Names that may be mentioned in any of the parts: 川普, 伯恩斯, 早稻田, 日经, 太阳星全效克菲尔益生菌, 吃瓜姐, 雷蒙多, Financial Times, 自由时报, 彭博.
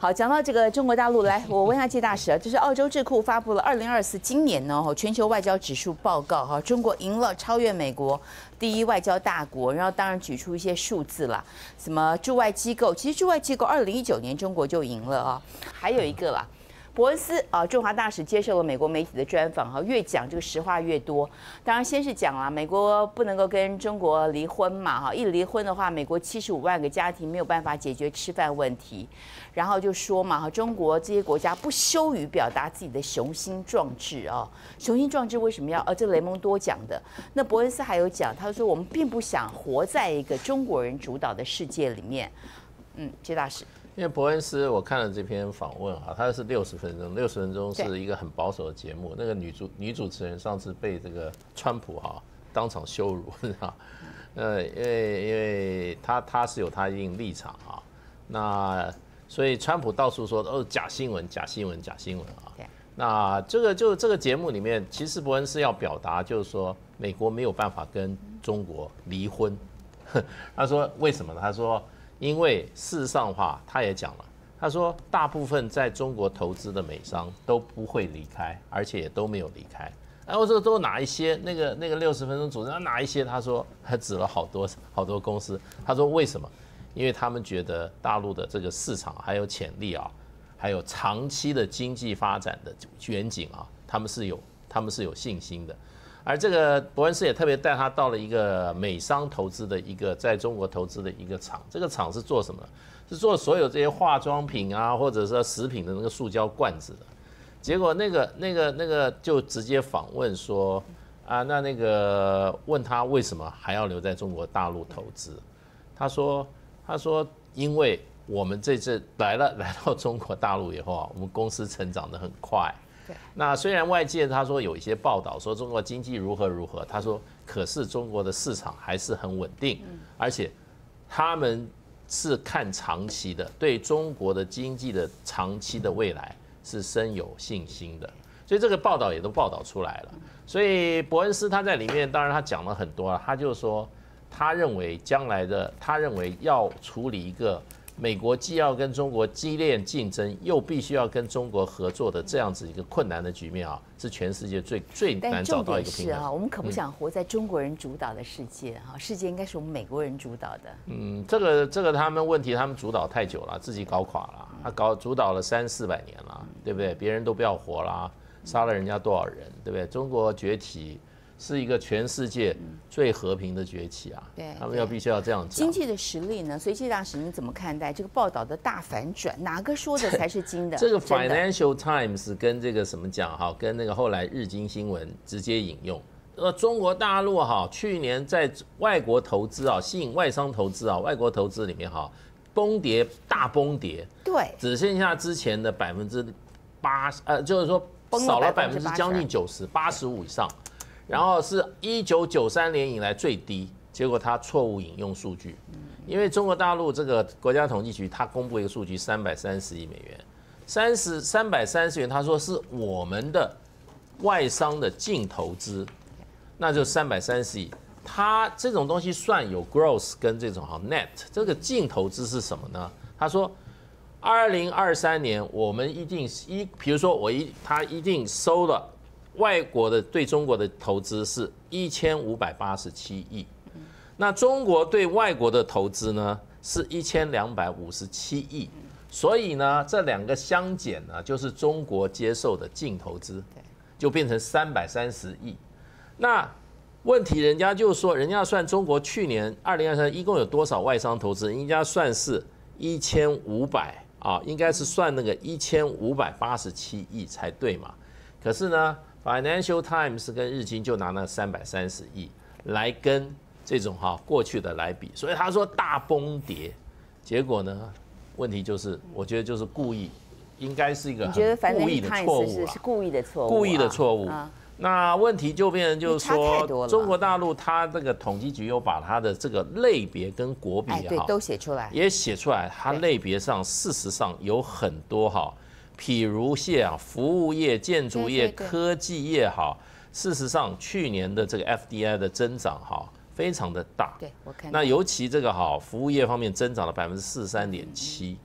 好，讲到这个中国大陆，来，我问一下季大使啊，就是澳洲智库发布了2024今年呢全球外交指数报告哈，中国赢了，超越美国，第一外交大国。然后当然举出一些数字啦，什么驻外机构，其实驻外机构2019年中国就赢了啊，还有一个啦。 伯恩斯啊，驻华大使接受了美国媒体的专访哈，越讲这个实话越多。当然，先是讲了美国不能够跟中国离婚嘛哈，一离婚的话，美国75万个家庭没有办法解决吃饭问题。然后就说嘛哈，中国这些国家不羞于表达自己的雄心壮志啊，雄心壮志为什么要？这雷蒙多讲的。那伯恩斯还有讲，他说我们并不想活在一个中国人主导的世界里面。季大使。 因为伯恩斯，我看了这篇访问啊，他是60分钟，60分钟是一个很保守的节目。那个女主持人上次被这个川普哈、当场羞辱，是吧？因为他是有他一定立场啊，那所以川普到处说哦假新闻，假新闻，假新闻啊。那这个节目里面，其实伯恩斯要表达就是说，美国没有办法跟中国离婚。他说为什么呢？他说。 因为事实上话，他也讲了，他说大部分在中国投资的美商都不会离开，而且也都没有离开。然后说都哪一些？那个60分钟主持人哪一些？他说他指了好多公司。他说为什么？因为他们觉得大陆的这个市场还有潜力啊，还有长期的经济发展的远景啊，他们是有信心的。 而这个伯恩斯也特别带他到了一个美商投资的一个在中国投资的一个厂，这个厂是做什么？是做所有这些化妆品啊，或者是食品的那个塑胶罐子的。结果那个就直接访问说啊，那个问他为什么还要留在中国大陆投资？他说因为我们这次来到中国大陆以后啊，我们公司成长得很快。 那虽然外界他说有一些报道说中国经济如何如何，他说可是中国的市场还是很稳定，而且他们是看长期的，对中国的经济的长期的未来是深有信心的，所以这个报道也都报道出来了。所以伯恩斯他在里面，当然他讲了很多了，他就说他认为将来的他认为要处理一个。 美国既要跟中国激烈竞争，又必须要跟中国合作的这样子一个困难的局面啊，是全世界最难找到一个平衡。但重点是啊，我们可不想活在中国人主导的世界哈，世界应该是我们美国人主导的。这个他们主导太久了，自己搞垮了，他主导了300-400年了，对不对？别人都不要活啦，杀了人家多少人，对不对？中国崛起。 是一个全世界最和平的崛起啊！对，他们必须要这样讲。经济的实力呢？所以季大使，你怎么看待这个报道的大反转？哪个说的才是真的？这个 Financial Times 跟这个什么讲哈，跟那个后来日经新闻直接引用，中国大陆哈去年在外国投资啊，吸引外商投资啊，外国投资里面哈崩跌大崩跌，对，只剩下之前的80%，就是说少了将近90%，85%以上。 然后是1993年以来最低，结果他错误引用数据，因为中国大陆这个国家统计局他公布一个数据，330亿美元，330元，他说是我们的外商的净投资，那就330亿。他这种东西算有 gross 跟这种net， 这个净投资是什么呢？他说。 2023年我们比如说他一定收了。 外国的对中国的投资是1587亿，那中国对外国的投资呢是1257亿，所以呢这两个相减呢就是中国接受的净投资，就变成330亿。那问题人家就说，人家算中国去年2023一共有多少外商投资，人家算是1500啊，应该是算那个1587亿才对嘛，可是呢。 Financial Times 跟日经就拿那330亿来跟这种过去的来比，所以他说大崩跌，结果呢，问题就是我觉得就是故意，应该是一个故意的错误啦，故意的错误，故意的错误。那问题就变成就是说，中国大陆它这个统计局又把它的这个类别跟国比都写出来，也写出来，它类别上事实上有很多譬如服务业、建筑业、科技业事实上去年的这个 FDI 的增长非常的大。对，我看。那尤其这个服务业方面增长了43.7%。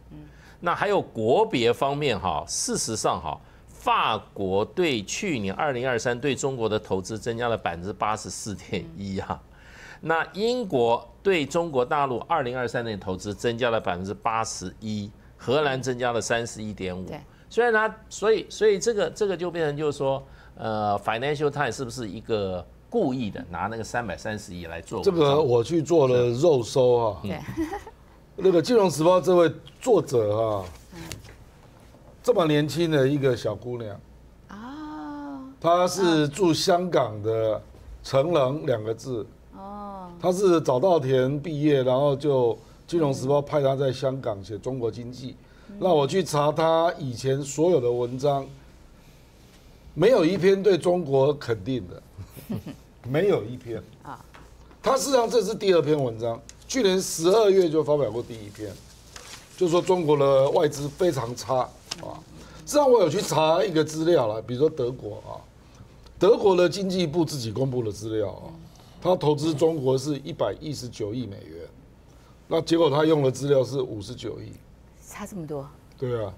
那还有国别方面哈，事实上哈，法国对去年2023对中国的投资增加了84.1%啊。那英国对中国大陆2023年投资增加了81%，荷兰增加了31.5%。虽然它，所以这个就变成就是说，Financial Times 是不是一个？ 故意的拿那个330亿来做这个，我去做了肉搜啊。对，那个《金融时报》这位作者啊，这么年轻的一个小姑娘哦，她是住香港的城棱2个字哦，她是早稻田毕业，然后就《金融时报》派她在香港写中国经济。那我去查她以前所有的文章，没有一篇对中国肯定的。 没有一篇啊，他事实上这是第2篇文章，去年12月就发表过第1篇，就说中国的外资非常差啊。事实上我有去查一个资料啦，比如说德国啊，德国的经济部自己公布的资料啊，他投资中国是119亿美元，那结果他用的资料是59亿，差这么多？对啊，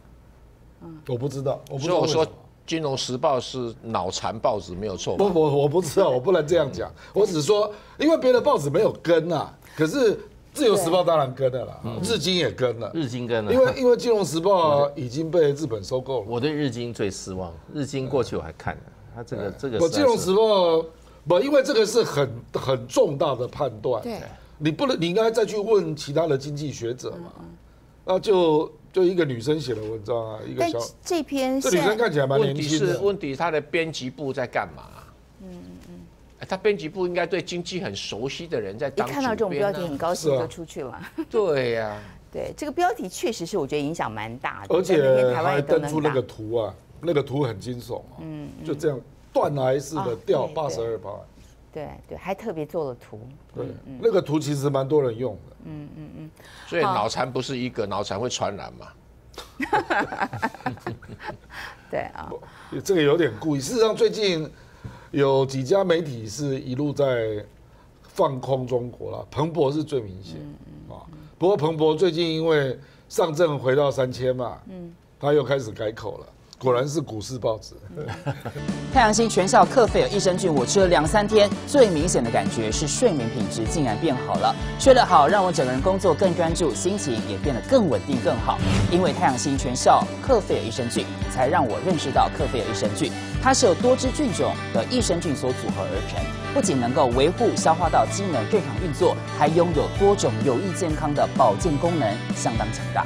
嗯，我不知道，我不知道为什么。 金融时报是脑残报纸没有错。不，我不知道，我不能这样讲。我只说，因为别的报纸没有跟啊，可是自由时报当然跟了啦，日经也跟了，日经跟了。因为金融时报已经被日本收购了。我对日经最失望，日经过去我还看了，他这个。我金融时报不，因为这个是很重大的判断，对，你不能，你应该再去问其他的经济学者嘛，那就。 就一个女生写的文章啊，一个小。但这篇这女生看起来蛮年轻的。问题是她的编辑部在干嘛？她编辑部应该对经济很熟悉的人在当主编啊。一看到这种标题，很高兴就出去了。对呀，对这个标题确实是我觉得影响蛮大的，而且还登出那个图啊，那个图很惊悚啊，就这样断崖式的掉82%。对对，还特别做了图。对，那个图其实蛮多人用的。 所以脑残不是一个脑残会传染嘛？对啊，这个有点故意。事实上，最近有几家媒体是一路在放空中国啦，彭博是最明显啊。不过彭博最近因为上证回到3000嘛，他又开始改口了。 果然是股市报纸。太阳星全效克菲尔益生菌，我吃了2、3天，最明显的感觉是睡眠品质竟然变好了。睡得好，让我整个人工作更专注，心情也变得更稳定更好。因为太阳星全效克菲尔益生菌，才让我认识到克菲尔益生菌，它是由多支菌种的益生菌所组合而成，不仅能够维护消化道机能正常运作，还拥有多种有益健康的保健功能，相当强大。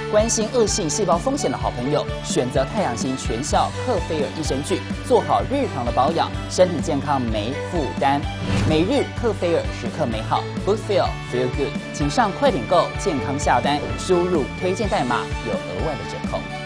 关心恶性细胞风险的好朋友，选择太阳星全效克菲尔益生菌，做好日常的保养，身体健康没负担。每日克菲尔，时刻美好 ，Good Feel Feel Good， 请上快点购健康下单，输入推荐代码有额外的折扣。